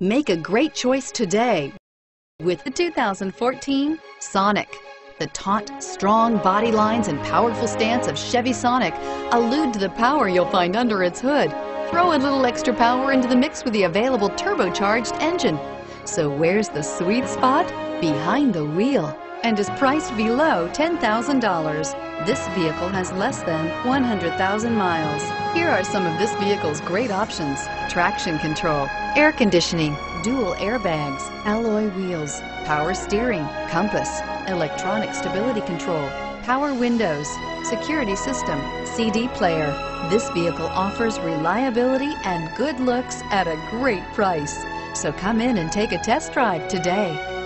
Make a great choice today with the 2014 Sonic. The taut, strong body lines and powerful stance of Chevy Sonic allude to the power you'll find under its hood. Throw a little extra power into the mix with the available turbocharged engine. So where's the sweet spot? Behind the wheel, and is priced below $10,000. This vehicle has less than 100,000 miles. Here are some of this vehicle's great options: traction control, air conditioning, dual airbags, alloy wheels, power steering, compass, electronic stability control, power windows, security system, CD player. This vehicle offers reliability and good looks at a great price. So come in and take a test drive today.